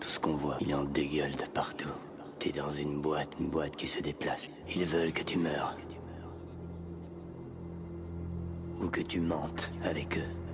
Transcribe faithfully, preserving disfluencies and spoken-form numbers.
Tout ce qu'on voit, il en dégueule de partout. T'es dans une boîte, une boîte qui se déplace. Ils veulent que tu meures. Ou que tu mentes avec eux.